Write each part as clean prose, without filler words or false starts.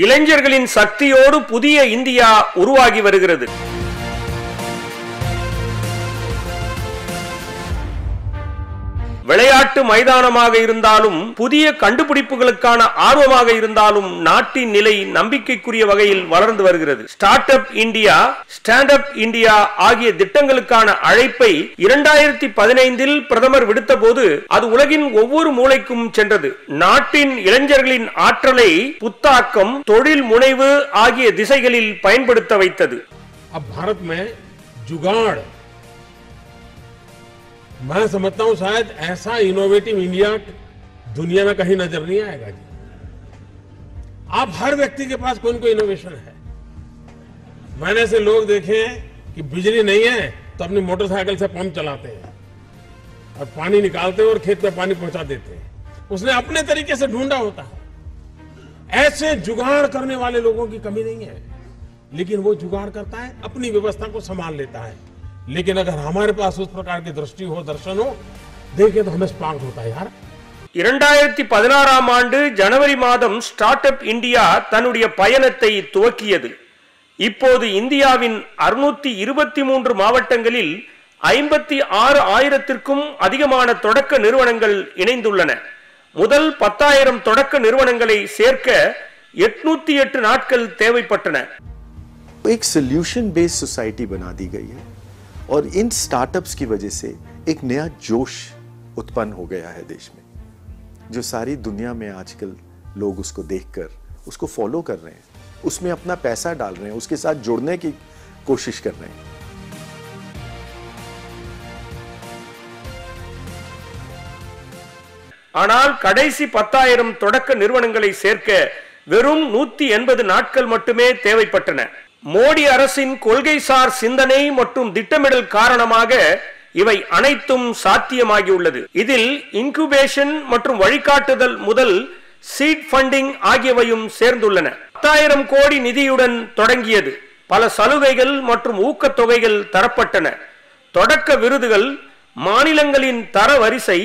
இளைஞர்களின் சக்தியோடு புதிய இந்தியா உருவாகி வருகிறது. விளையாட்டு மைதானமாக இருந்தாலும் புதிய கண்டுபிடிப்புகளுக்கான ஆர்வமாக இருந்தாலும் நாட்டின் நிலை நம்பிக்கைக்குரிய வகையில் வளர்ந்து வருகிறது. Start up India, stand up India ஆகிய திட்டங்களுக்கான அழைப்பை 2015 பிரதமர் விடுத்த போது அது உலகின் ஒவ்வொரு மூலைக்கும் சென்றது. நாட்டின் இளைஞர்களின் ஆற்றலை புத்தாக்கம், தொழில் முனைவு ஆகிய திசைகளில் பயன்படுத்த வைத்தது. मैं समझता हूं शायद ऐसा इनोवेटिव इंडिया दुनिया में कहीं नजर नहीं आएगा जी। आप हर व्यक्ति के पास कोई न कोई इनोवेशन है। मैंने ऐसे लोग देखे हैं कि बिजली नहीं है तो अपनी मोटरसाइकिल से पंप चलाते हैं और पानी निकालते हैं और खेत में पानी पहुंचा देते हैं। उसने अपने तरीके से ढूंढा होता है। ऐसे जुगाड़ करने वाले लोगों की कमी नहीं है, लेकिन वो जुगाड़ करता है, अपनी व्यवस्था को संभाल लेता है। लेकिन अगर हमारे पास उस प्रकार की दृष्टि हो, दर्शन हो, देखे तो हमें स्पार्क होता है यार। 2016 ஆண்டு ஜனவரி மாதம் ஸ்டார்ட் அப் இந்தியா தன்னுடைய பயணத்தை துவக்கியது. இப்போது இந்தியாவின் 623 மாவட்டங்களில் 56,000க்கும் அதிகமான தொடக்க நிறுவனங்கள் இணைந்துள்ளன. முதல் 10,000 தொடக்க நிறுவனங்களை சேர்க்க 808 நாட்கள் தேவைப்பட்டன. एक सोल्यूशन बेस्ड सोसाइटी बना दी गई है और इन स्टार्टअप्स की वजह से एक नया जोश उत्पन्न हो गया है देश में, जो सारी दुनिया में आजकल लोग उसको देखकर उसको फॉलो कर रहे हैं, उसमें अपना पैसा डाल रहे हैं, उसके साथ जुड़ने की कोशिश कर रहे हैं। ஆனால் கடைசி 10,000 தொடக்க நிறுவனங்களை சேர்க்க வெறும் 180 நாட்கள் மட்டுமே தேவைப்பட்டன. மோடி அரசின் கொள்கைசார் சிந்தனை மற்றும் திட்டமிடல் காரணமாக இவை அனைத்தும் சாத்தியமாகியுள்ளது. இதில் இன்குபேஷன் மற்றும் வழிகாட்டுதல் முதல் சீட் ஃபண்டிங் ஆகியவையும் சேர்ந்துள்ளன. 10,000 கோடி நிதியுடன் தொடங்கியது. பல சலுகைகள் மற்றும் ஊக்கத்தொகைகள் தரப்பட்டன. தொடக்க விருதுகள், மாநிலங்களின் தரவரிசை,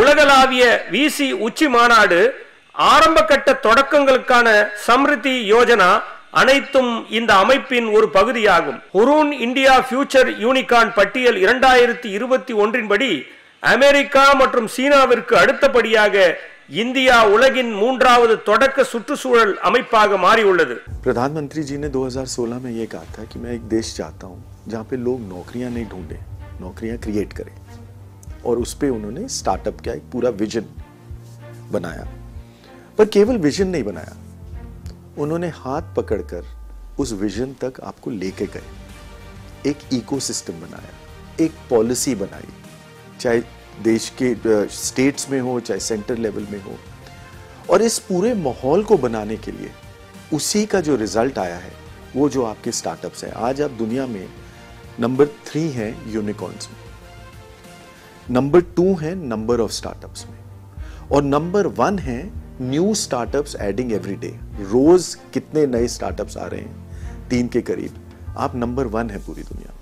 உலகளாவிய விசி உச்சி மாநாடு, ஆரம்ப கட்ட தொடக்கங்களுக்கான சம்ருதி யோஜனா அனைத்தும் இந்த அமைப்பின் ஒரு பகுதியாகும். ஹுரூன் இந்தியா ஃபியூச்சர் யூனிகார்ன் பட்டியல் 2021 படி அமெரிக்கா மற்றும் சீனாவிற்கு அடுத்தபடியாக இந்தியா உலகின் 3வது தொடக்க சுற்றுச்சூழல் அமைப்பாக மாறியுள்ளது. பிரதம மந்திரி ஜி ने 2016 में यह कहा था कि मैं एक देश चाहता हूं जहां पे लोग नौकरियां नहीं ढूंढे, नौकरियां क्रिएट करें, और उस पे उन्होंने स्टार्टअप का एक पूरा विजन बनाया। पर केवल विजन नहीं बनाया, उन्होंने हाथ पकड़कर उस विजन तक आपको लेके गए। एक इकोसिस्टम बनाया, एक पॉलिसी बनाई, चाहे देश के स्टेट्स में हो, चाहे सेंटर लेवल में हो, और इस पूरे माहौल को बनाने के लिए उसी का जो रिजल्ट आया है वो जो आपके स्टार्टअप्स हैं। आज आप दुनिया में नंबर 3 हैं यूनिकॉर्न्स में, नंबर 2 हैं नंबर ऑफ स्टार्टअप्स में, और नंबर 1 हैं new startups adding every day. रोज कितने नए स्टार्टअप्स आ रहे हैं, 3 के करीब। आप नंबर 1 है पूरी दुनिया में।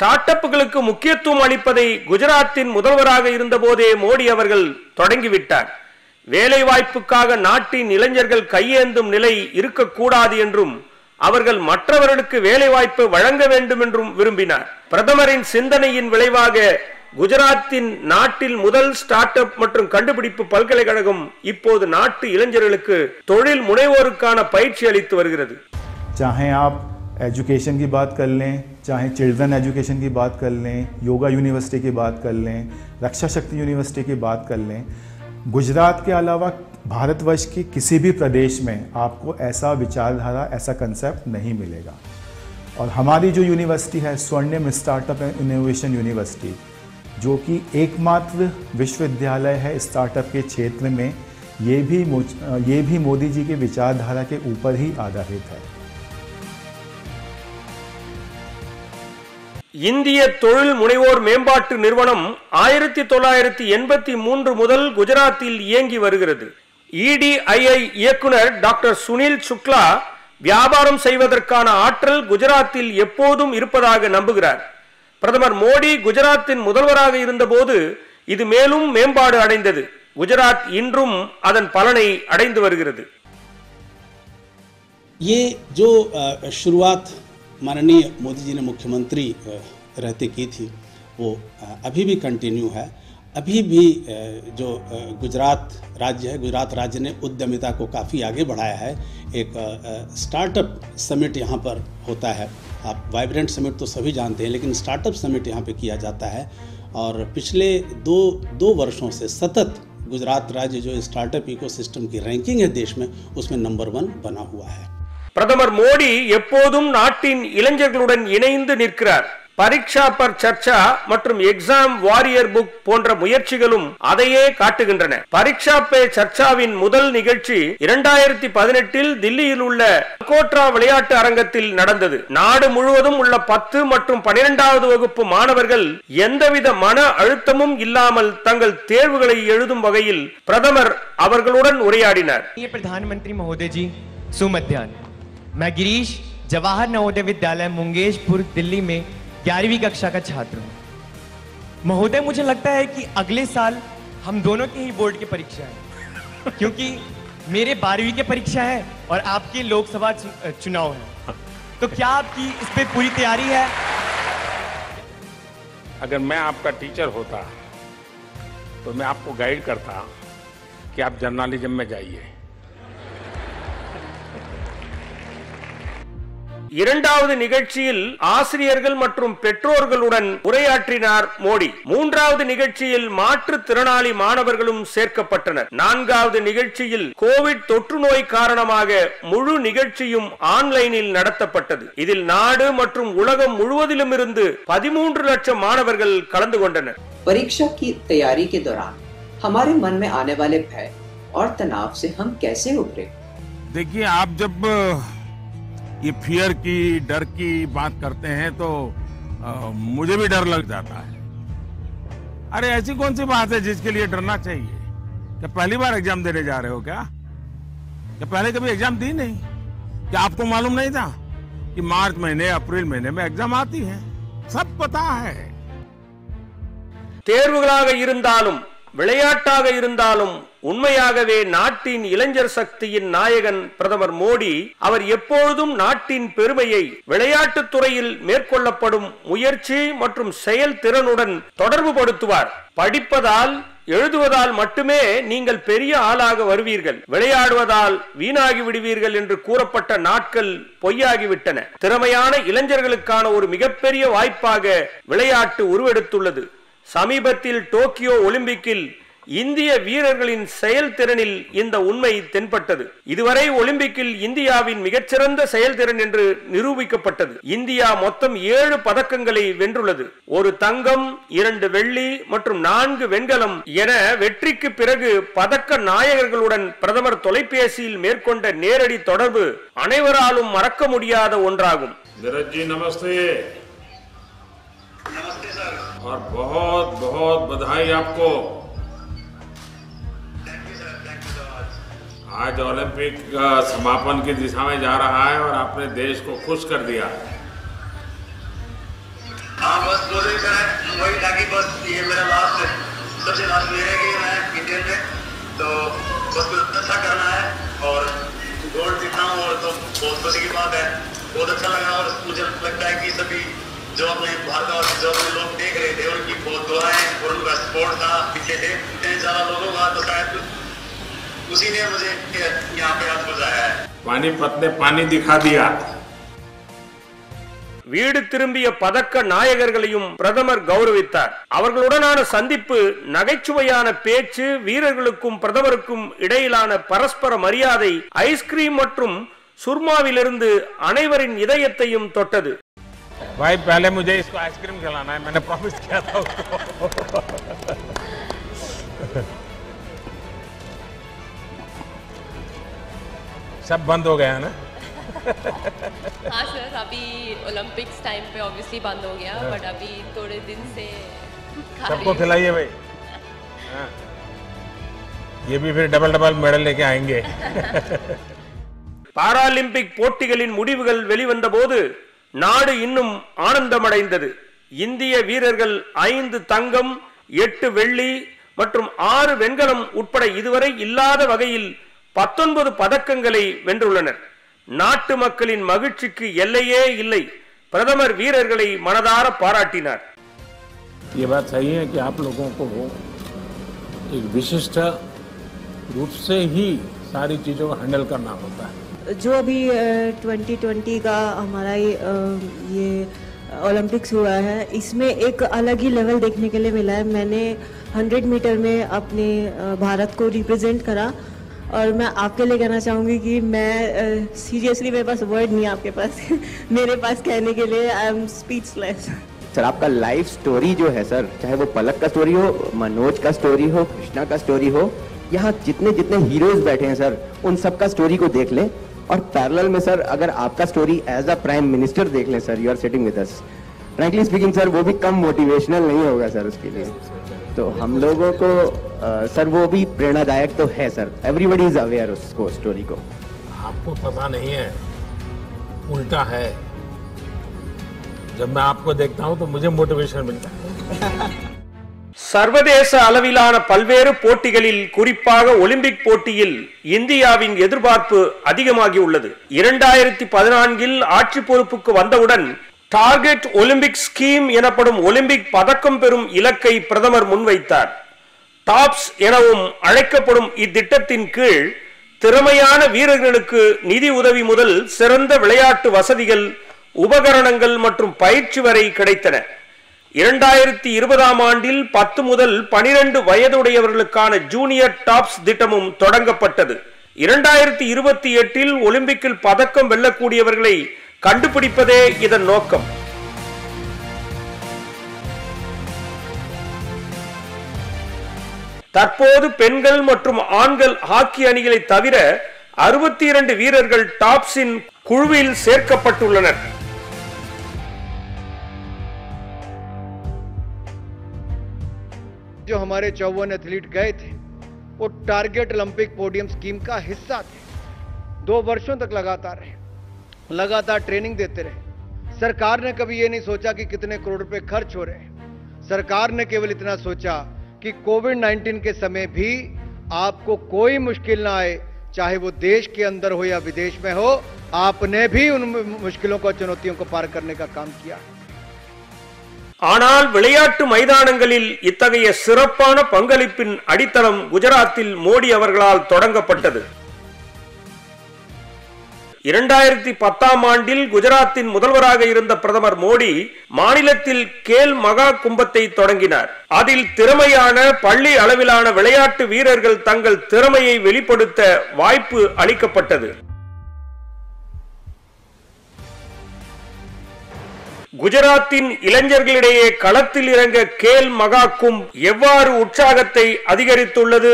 ஸ்டார்ட்அப்புகளுக்கு முக்கியத்துவம் அளிப்பதை குஜராத்தின் முதல்வராக இருந்தபோதே மோடி அவர்கள் தொடங்கிவிட்டார். வேலை வாய்ப்புக்காக நாட்டின் இளைஞர்கள் கையேந்தும் நிலை இருக்கக்கூடாது என்றும் அவர்கள் மற்றவர்களுக்கு வேலை வாய்ப்பு வழங்க வேண்டும் என்றும் விரும்பினார். பிரதமரின் சிந்தனையின் விளைவாக குஜராத்தின் நாட்டில் முதல் ஸ்டார்ட் அப் மற்றும் கண்டுபிடிப்பு பல்கலைக்கழகம் இப்போது நாட்டு இளைஞர்களுக்கு தொழில் முனைவோருக்கான பயிற்சி அளித்து வருகிறது. चाहे आप एजुकेशन की बात कर लें, चाहे चिल्ड्रन एजुकेशन की बात कर लें, योगा यूनिवर्सिटी की बात कर लें, रक्षा शक्ति यूनिवर्सिटी की बात कर लें, गुजरात के अलावा भारतवर्ष के किसी भी प्रदेश में आपको ऐसा विचारधारा, ऐसा कंसेप्ट नहीं मिलेगा। और हमारी जो यूनिवर्सिटी है स्वर्णिम स्टार्टअप एंड इनोवेशन यूनिवर्सिटी, जो कि एकमात्र विश्वविद्यालय है स्टार्टअप के क्षेत्र में, ये भी मोदी जी के विचारधारा के ऊपर ही आधारित है। இந்திய தொழில் முனைவோர் மேம்பாட்டு நிறுவனம் 1983 முதல் குஜராத்தில் இயங்கி வருகிறது. EDII இயக்குனர் டாக்டர் சுனில் சுக்லா வியாபாரம் செய்வதற்கான ஆற்றல் குஜராத்தில் எப்போதும் இருப்பதாக நம்புகிறார். பிரதமர் மோடி குஜராத்தின் முதல்வராக இருந்தபோது இது மேலும் மேம்பாடு அடைந்தது. गुजरात इन्रुम अदन पलने अडेंदु वरुगिरदु। ये जो शुरुआत माननीय मोदी जी ने मुख्यमंत्री रहते की थी वो अभी भी कंटिन्यू है। अभी भी जो गुजरात राज्य ने उद्यमिता को काफ़ी आगे बढ़ाया है। एक स्टार्टअप समिट यहाँ पर होता है, आप वाइब्रेंट समिट तो सभी जानते हैं, लेकिन स्टार्टअप समिट यहाँ पे किया जाता है और पिछले दो वर्षों से सतत गुजरात राज्य जो स्टार्टअप इकोसिस्टम की रैंकिंग है देश में, उसमें नंबर 1 बना हुआ है। பிரதமர் மோடி எப்போதும் நாட்டின் இளைஞர்களுடன் இணைந்து நிற்கிறார். பரீட்சா பர் சர்ச்சா மற்றும் எக்ஸாம் வாரியர் புக் போன்ற முயற்சிகளும் அதையே காட்டுகின்றன. பரீட்சா பே சர்ச்சாவின் முதல் நிகழ்ச்சி 2018 தில்லியில் உள்ள கோட்ரா விளையாட்டு அரங்கத்தில் நடந்தது. நாடு முழுவதும் உள்ள 10 மற்றும் 12வது வகுப்பு மாணவர்கள் எந்தவித மன அழுத்தமும் இல்லாமல் தங்கள் தேர்வுகளை எழுதும் வகையில் பிரதமர் அவர்களுடன் உரையாடினார். பிரதமர் மோடிஜி சுமத்யான் मैं गिरीश जवाहर नवोदय विद्यालय मुंगेशपुर दिल्ली में 11वीं कक्षा का छात्र हूँ। महोदय मुझे लगता है कि अगले साल हम दोनों के ही बोर्ड की परीक्षा है क्योंकि मेरे 12वीं की परीक्षा है और आपके लोकसभा चुनाव है, तो क्या आपकी इस पे पूरी तैयारी है? अगर मैं आपका टीचर होता तो मैं आपको गाइड करता कि आप जर्नलिज्म में जाइए। 2வது நிகழ்ச்சியில் ஆசிரியர்கள் மற்றும் பெற்றோர்களுடன் உரையாற்றினார் மோடி. 3வது நிகழ்ச்சியில் மாற்றுத் திறனாளி மாணவர்களும் சேர்க்கப்பட்டனர். 4வது நிகழ்ச்சியில் கோவிட் தொற்று நோய் காரணமாக முழு நிகழ்ச்சியும் ஆன்லைனில் நடத்தப்பட்டது. இதில் நாடு மற்றும் உலகம் முழுவதிலும் இருந்து 13 லட்சம் மாணவர்கள் கலந்து கொண்டனர். परीक्षा की तैयारी के दौरान हमारे मन में आने वाले भय और तनाव से हम कैसे उभरे? देखिए, आप जब ये फियर की, डर की बात करते हैं तो मुझे भी डर लग जाता है। अरे ऐसी कौन सी बात है जिसके लिए डरना चाहिए? क्या पहली बार एग्जाम देने जा रहे हो क्या? क्या पहले कभी एग्जाम दी नहीं? क्या आपको मालूम नहीं था कि मार्च महीने, अप्रैल महीने में एग्जाम आती है? सब पता है। தேர்வுகளாக இருந்தாலும் விளையாட்டாக இருந்தாலும் உண்மையாகவே நாட்டின் இளைஞர் சக்தியின் நாயகன் பிரதமர் மோடி. அவர் எப்பொழுதும் நாட்டின் பெருமையை விளையாட்டுத் துறையில் மேற்கொள்ளப்படும் முயற்சி மற்றும் செயல் திறனுடன் தொடர்புபடுத்துவார். படிப்பதால் எழுதுவதால் மட்டுமே நீங்கள் பெரிய ஆளாக வருவீர்கள், விளையாடுவதால் வீணாகி விடுவீர்கள் என்று கூறப்பட்ட நாட்கள் பொய்யாகிவிட்டன. திறமையான இளைஞர்களுக்கான ஒரு மிகப்பெரிய வாய்ப்பாக விளையாட்டு உருவெடுத்துள்ளது. சமீபத்தில் டோக்கியோ ஒலிம்பிக்கில் இந்திய வீரர்களின் செயல்திறனில் இந்த உண்மை தென்பட்டது. இதுவரை ஒலிம்பிக்கில் இந்தியாவின் மிகச்சிறந்த செயல்திறன் என்று நிரூபிக்கப்பட்டது. இந்தியா மொத்தம் 7 பதக்கங்களை வென்றுள்ளது. ஒரு தங்கம், 2 வெள்ளி மற்றும் 4 வெண்கலம் என வெற்றிக்கு பிறகு பதக்க நாயகர்களுடன் பிரதமர் தொலைபேசியில் மேற்கொண்ட நேரடி தொடர்பு அனைவராலும் மறக்க முடியாத ஒன்றாகும். और बहुत बहुत बधाई आपको। आज ओलंपिक का समापन की दिशा में जा रहा है और आपने देश को खुश कर दिया। हाँ, बस दो दिन का है, वही था कि बस ये मेरा लास्ट है, सबसे लास्ट मेरे की है इंडियन में, तो बस कुछ अच्छा करना है और गोल्ड जीतना हो तो बहुत खुशी की बात है। बहुत अच्छा लगा और मुझे लगता है कि सभी जो अपने भारत और जो लोग देख रहे थे उनकी बहुत दुआएं और उनका सपोर्ट था पीछे से इतने ज्यादा लोगों का, तो शायद उसी ने मुझे यहाँ पे आज बुलाया है। पानीपत ने पानी दिखा दिया। வீடு திரும்பிய பதக்க நாயகர்களையும் பிரதமர் கௌரவித்தார். அவர்களுடனான சந்திப்பு, நகைச்சுவையான பேச்சு, வீரர்களுக்கும் பிரதமருக்கும் இடையிலான பரஸ்பர மரியாதை, ஐஸ்கிரீம் மற்றும் சுர்மாவிலிருந்து அனைவரின் இதயத்தையும் தொட்டது. भाई पहले मुझे इसको आइसक्रीम खिलाना है, मैंने प्रॉमिस किया था उसको। सब बंद हो गया ना? हाँ सर, अभी ओलंपिक्स टाइम पे ऑब्वियसली बंद हो गया, बट अभी थोड़े दिन से सबको खिलाइए भाई। हाँ, ये भी फिर डबल मेडल लेके आएंगे। पारालिंपिक போட்டிகளின் முடிவுகள் வெளிவந்தபோது நாடு இன்னும் ஆனந்தமடைந்தது. இந்திய வீரர்கள் 5 தங்கம், 8 வெள்ளி 6 வெண்கலம் உட்பட இதுவரை இல்லாத வகையில் 19 பதக்கங்களை வென்றுள்ளனர். நாட்டு மக்களின் மகிழ்ச்சிக்கு எல்லையே இல்லை. பிரதமர் வீரர்களை மனதார பாராட்டினார். ये बात सही है कि आप लोगों को एक विशिष्ट रूप से ही सारी चीजों को हैंडल करना होता है. जो अभी 2020 का हमारा ये ओलंपिक्स हुआ है, इसमें एक अलग ही लेवल देखने के लिए मिला है. मैंने 100 मीटर में अपने भारत को रिप्रेजेंट करा और मैं आपके लिए कहना चाहूँगी कि मैं सीरियसली मेरे पास वर्ड नहीं है आपके पास मेरे पास कहने के लिए. I am speechless. सर आपका लाइफ स्टोरी जो है सर, चाहे वो पलक का स्टोरी हो, मनोज का स्टोरी हो, कृष्णा का स्टोरी हो, यहाँ जितने जितने हीरोज बैठे हैं सर उन सबका स्टोरी को देख लें और पैरेलल में सर अगर आपका story as a prime minister देख लें sir. You are sitting with us. Frankly speaking sir वो भी कम मोटिवेशनल नहीं होगा सर उसके लिए. तो हम लोगों को सर वो भी प्रेरणादायक तो है सर. एवरीबडी इज अवेयर उसको स्टोरी को. आपको पता नहीं है उल्टा है, जब मैं आपको देखता हूं तो मुझे मोटिवेशन मिलता है. சர்வதேச அளவிலான பல்வேறு போட்டிகளில் குறிப்பாக ஒலிம்பிக் போட்டியில் இந்தியாவின் எதிர்பார்ப்பு அதிகமாகி உள்ளது. 2014 ஆட்சி பொறுப்புக்கு வந்தவுடன் டார்கெட் ஒலிம்பிக் ஸ்கீம் எனப்படும் ஒலிம்பிக் பதக்கம் பெறும் இலக்கை பிரதமர் முன்வைத்தார். டாப்ஸ் எனவும் அழைக்கப்படும் இத்திட்டத்தின் கீழ் திறமையான வீரர்களுக்கு நிதி உதவி முதல் சிறந்த விளையாட்டு வசதிகள், உபகரணங்கள் மற்றும் பயிற்சி வரை கிடைத்தன. 2020 ஆண்டில் 10 முதல் 12 வயதுடையவர்களுக்கான ஜூனியர் டாப்ஸ் திட்டமும் தொடங்கப்பட்டது. 2028இல் ஒலிம்பிக்கில் பதக்கம் வெல்லக்கூடியவர்களை கண்டுபிடிப்பதே இதன் நோக்கம். தற்போது பெண்கள் மற்றும் ஆண்கள் ஹாக்கி அணிகளை தவிர 62 வீரர்கள் டாப்ஸின் குழுவில் சேர்க்கப்பட்டுள்ளனர். जो हमारे 54 एथलीट गए थे वो टारगेट ओलंपिक पोडियम स्कीम का हिस्सा थे. 2 वर्षों तक लगातार ट्रेनिंग देते रहे. सरकार ने कभी ये नहीं सोचा कि कितने करोड़ रुपए खर्च हो रहे हैं. सरकार ने केवल इतना सोचा कि कोविड-19 के समय भी आपको कोई मुश्किल ना आए, चाहे वो देश के अंदर हो या विदेश में हो. आपने भी उन मुश्किलों को, चुनौतियों को पार करने का काम किया. ஆனால் விளையாட்டு மைதானங்களில் இத்தகைய சிறப்பான பங்களிப்பின் அடித்தளம் குஜராத்தில் மோடி அவர்களால் தொடங்கப்பட்டது. 2010ஆம் ஆண்டில் குஜராத்தின் முதல்வராக இருந்த பிரதமர் மோடி மாநிலத்தில் கேல் மகா கும்பத்தை தொடங்கினார். அதில் திறமையான பள்ளி அளவிலான விளையாட்டு வீரர்கள் தங்கள் திறமையை வெளிப்படுத்த வாய்ப்பு அளிக்கப்பட்டது. குஜராத்தின் இளைஞர்களிடையே களத்தில் இறங்க கேல் மகா கும்ப் எவ்வாறு உற்சாகத்தை அதிகரித்துள்ளது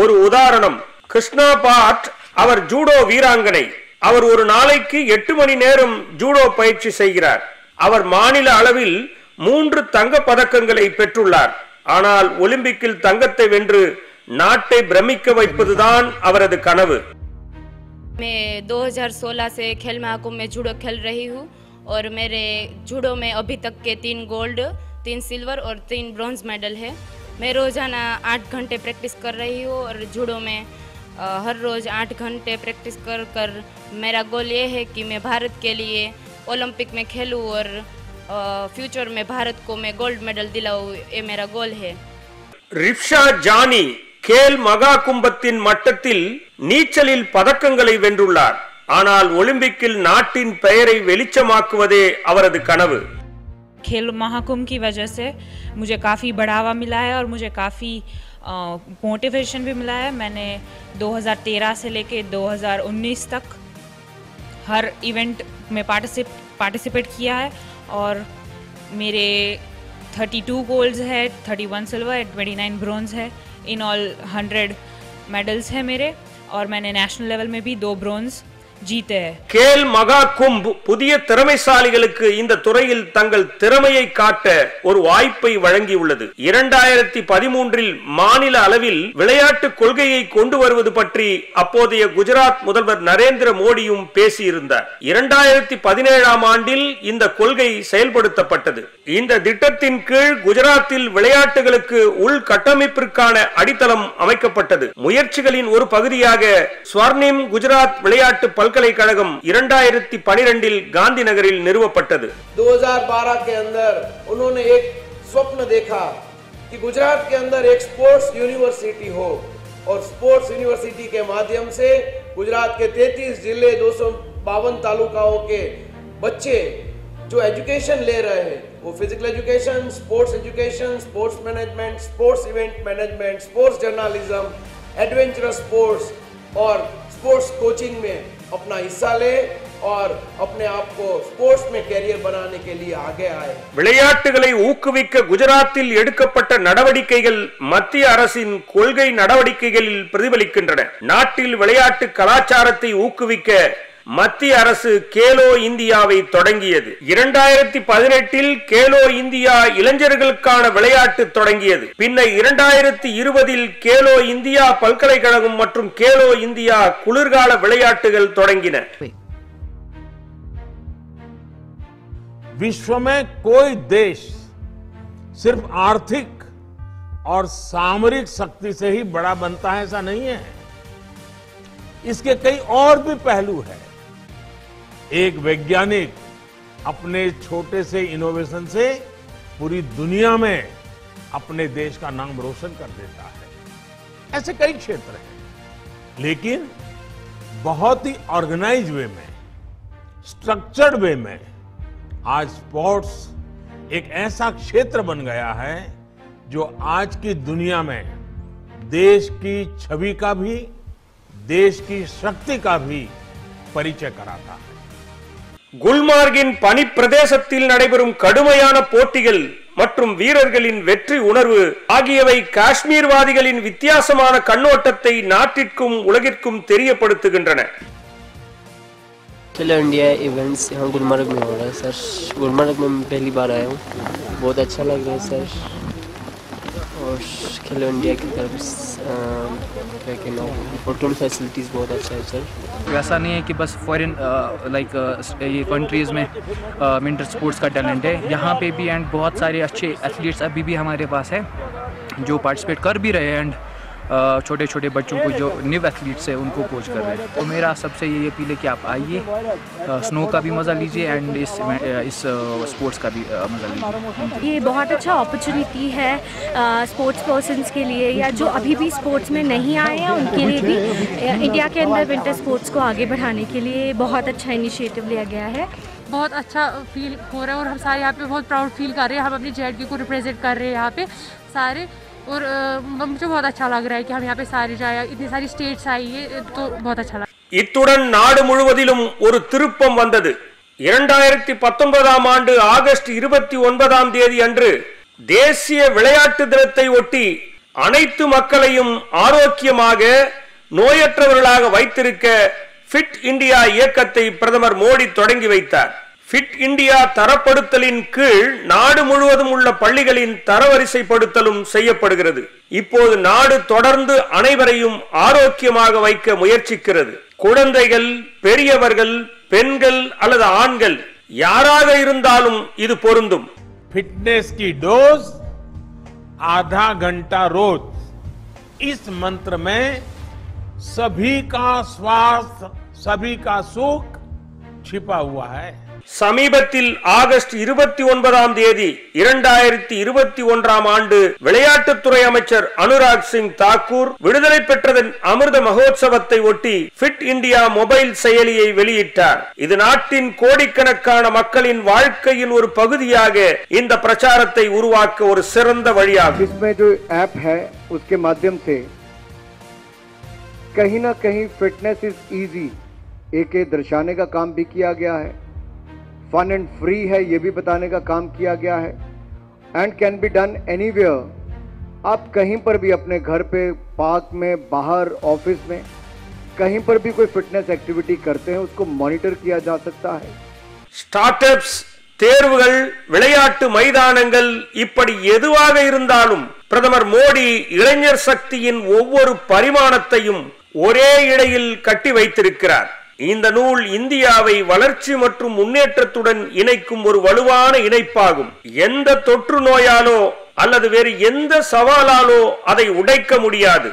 ஒரு உதாரணம். கிருஷ்ணா பாட் அவர் ஜூடோ வீராங்கனை. அவர் ஒரு நாளைக்கு 8 மணி நேரம் ஜூடோ பயிற்சி செய்கிறார். அவர் மாநில அளவில் 3 தங்கப் பதக்கங்களை பெற்றுள்ளார். ஆனால் ஒலிம்பிக்கில் தங்கத்தை வென்று நாட்டை பிரமிக்க வைப்பதுதான் அவரது கனவு. मैं 2016 से खेल महाकुंभ में जूडो खेल रही हूँ और मेरे जूडो में अभी तक के 3 गोल्ड, 3 सिल्वर और 3 ब्रॉन्ज मेडल है. मैं रोजाना 8 घंटे प्रैक्टिस कर रही हूँ और जूडो में हर रोज 8 घंटे प्रैक्टिस कर मेरा गोल ये है कि मैं भारत के लिए ओलंपिक में खेलूँ और फ्यूचर में भारत को मैं गोल्ड मेडल दिलाऊँ, ये मेरा गोल है. रिप्शा जानी खेल मगा कुंभத்தின் மட்டத்தில் நீச்சலில் பதக்கங்களை வென்றுள்ளார். ஆனால் ओलंपिकில் நாட்டின் பெயரை வெளிச்சமாக்குவதே அவரது கனவு. खेल महाकुंभ की वजह से मुझे काफ़ी बढ़ावा मिला है और मुझे काफ़ी मोटिवेशन भी मिला है. मैंने 2013 से लेके 2019 तक हर इवेंट में पार्टिसिपेट किया है और मेरे 32 गोल्ड्स है, 31 सिल्वर, 29 ब्रॉन्ज है. इन ऑल 100 मेडल्स हैं मेरे और मैंने नेशनल लेवल में भी 2 ब्रॉन्ज जीते हैं। खेल महाकुंभ पुदिय திறமைசாலிகளுக்கு இந்த துறையில் தங்கள் திறமையை காட்ட ஒரு வாய்ப்பை வழங்கி உள்ளது। 2013 இல் மாநில அளவில் விளையாட்டு கொள்கையை கொண்டு வருவது பற்றி அப்போதைய குஜராத் முதல்வர் நரேந்திர மோடியும் பேசி இருந்தார்। 2017 ஆம் ஆண்டில் இந்த கொள்கை செயல்படுத்தப்பட்டது। இந்த திட்டத்தின் கீழ் குஜராத்தில் விளையாட்டுகளுக்கு உள்கட்டமைப்பிற்கான அடித்தளம் அமைக்கப்பட்டது। முயற்சிகளின் ஒரு பகுதியாக ஸ்வர்ணிம் குஜராத் விளையாட்டு பல்கலைக்கழகம் 2012 गांधी नगर 2012 के अंदर उन्होंने एक स्वप्न देखा कि गुजरात के अंदर एक स्पोर्ट्स यूनिवर्सिटी हो और स्पोर्ट्स यूनिवर्सिटी के माध्यम से गुजरात के 33 जिले 252 तालुकाओं के बच्चे जो एजुकेशन ले रहे हैं वो physical education, sports management, sports event management, sports journalism, adventurous sports और स्पोर्ट्स कोचिंग में अपना हिस्सा ले और अपने आप को स्पोर्ट्स में कैरियर बनाने के लिए आगे आए। விளையாட்டுகளை ஊக்குவிக்க குஜராத்தில் எடுக்கப்பட்ட நடவடிக்கைகள் மத்திய அரசின் கொள்கை நடவடிக்கைகளில் பிரதிபலிக்கின்றன। நாட்டில் விளையாட்டு கலாச்சாரத்தை ஊக்குவிக்க மத்திய அரசு கேலோ இந்தியாவை தொடங்கியது। 2018 கேலோ இந்தியா இளைஞர்களுக்கான விளையாட்டு தொடங்கியது। பின்னர் 2020 கேலோ இந்தியா பல்கலைக்கழகம் மற்றும் கேலோ இந்தியா குளிர்கால விளையாட்டுகள் தொடங்கின। विश्व में कोई देश सिर्फ आर्थिक और सामरिक शक्ति से ही बड़ा बनता है ऐसा नहीं है। इसके कई और भी पहलू हैं। एक वैज्ञानिक अपने छोटे से इनोवेशन से पूरी दुनिया में अपने देश का नाम रोशन कर देता है। ऐसे कई क्षेत्र हैं, लेकिन बहुत ही ऑर्गेनाइज वे में, स्ट्रक्चर्ड वे में आज स्पोर्ट्स एक ऐसा क्षेत्र बन गया है जो आज की दुनिया में देश की छवि का भी, देश की शक्ति का भी परिचय कराता है। குல்மார்கின் பனி பிரதேசத்தில் நடைபெறும் கடுமையான போட்டிகள் மற்றும் வீரர்களின் வெற்றி உணர்வு ஆகியவை காஷ்மீர்வாதிகளின் வித்தியாசமான கண்ணோட்டத்தை நாட்டிற்கும் உலகிற்கும் தெரியப்படுத்துகின்றன। खेलो इंडिया इवेंट्स यहाँ गुलमर्ग में हो रहा है सर। गुलमर्ग में पहली बार आया हूँ, बहुत अच्छा लग रहा है सर। और खेलो इंडिया की तरफ होटल फैसिलिटीज़ बहुत अच्छा है सर। वैसा नहीं है कि बस फॉरेन ये कंट्रीज़ में विंटर स्पोर्ट्स का टैलेंट है, यहाँ पे भी एंड बहुत सारे अच्छे एथलीट्स अभी भी हमारे पास है जो पार्टिसिपेट कर भी रहे हैं एंड छोटे छोटे बच्चों को जो न्यू एथलीट्स है उनको कोच कर रहे हैं। तो मेरा सबसे ये अपील है कि आप आइए, स्नो का भी मज़ा लीजिए एंड इस स्पोर्ट्स का भी मज़ा लीजिए। ये बहुत अच्छा अपॉर्चुनिटी है स्पोर्ट्स पर्सनस के लिए या जो अभी भी स्पोर्ट्स में नहीं आए हैं उनके लिए भी। इंडिया के अंदर विंटर स्पोर्ट्स को आगे बढ़ाने के लिए बहुत अच्छा इनिशिएटिव लिया गया है। बहुत अच्छा फील हो रहा है और हम सारे यहाँ पे बहुत प्राउड फील कर रहे हैं। हम अपनी जेएडके को रिप्रेजेंट कर रहे हैं यहाँ पे सारे, और मुझे बहुत अच्छा लग रहा है कि हम यहाँ पे सारे जाए, इतनी सारी स्टेट्स आई है, तो बहुत अच्छा लग रहा है। இத்துடன் நாடு முழுவதிலும் ஒரு திருப்பம் வந்தது। 2019 ஆண்டு ஆகஸ்ட் 29 தேதி அன்று தேசிய விளையாட்டு தினத்தை ஒட்டி அனைத்து மக்களையும் ஆரோக்கியமாக நோயற்றவர்களாக வைத்திருக்க ஃபிட் இந்தியா இயக்கத்தை பிரதமர் மோடி தொடங்கி வைத்தார்। ஃபிட் இந்தியா தரப்படுத்தலின் கீழ் நாடு முழுவதும் உள்ள பள்ளிகளின் தரவரிசைப்படுத்தலும் செய்யப்படுகிறது। இப்போது நாடு தொடர்ந்து அனைவரையும் ஆரோக்கியமாக வைக்க முயற்சிக்கிறது। குழந்தைகள், பெரியவர்கள், பெண்கள் அல்லது ஆண்கள் யாராக இருந்தாலும் இது பொருந்தும்। फिटनेस की डोज आधा घंटा रोज, इस मंत्र में सभी का स्वास्थ्य, सभी का सुख छिपा हुआ है। சமீபத்தில் ஆகஸ்ட் 29 தேதி 2021 ஆண்டு விளையாட்டுத்துறை அமைச்சர் அனுராக் சிங் தாக்கூர் விடுதலை பெற்றதன் அமிர்த மகோத்சவத்தை ஒட்டி ஃபிட் இந்தியா மொபைல் செயலியை வெளியிட்டார்। இது நாட்டின் கோடிக்கணக்கான மக்களின் வாழ்க்கையின் ஒரு பகுதியாக இந்த பிரச்சாரத்தை உருவாக்க ஒரு சிறந்த வழியாகும்। इसमें जो ऐप है उसके माध्यम से कहीं ना कहीं फिटनेस इज इजी एक दर्शाने का काम भी किया गया है। फन एंड फ्री है ये भी बताने का काम किया गया है। And can be done anywhere, आप कहीं पर भी अपने घर पे, पार्क में, बाहर, ऑफिस में कहीं पर भी कोई फिटनेस एक्टिविटी करते हैं उसको मॉनिटर किया जा सकता है। स्टार्टअप्स, தேர்வுகள், விளையாட்டு மைதானங்கள் இப்படி எதுவாக இருந்தாலும் பிரதமர் மோடி இளைஞர் சக்தியின் ஒவ்வொரு பரிமாணத்தையும் ஒரே இடையில் கட்டி வைத்திருக்கிறார்। இந்த நூல் இந்தியாவை வளர்ச்சி மற்றும் முன்னேற்றத்துடன் இணைக்கும் ஒரு வலுவான இணைப்பாகும்। எந்த தொற்று நோயாலோ அல்லது வேறு எந்த சவாலாலோ அதை உடைக்க முடியாது।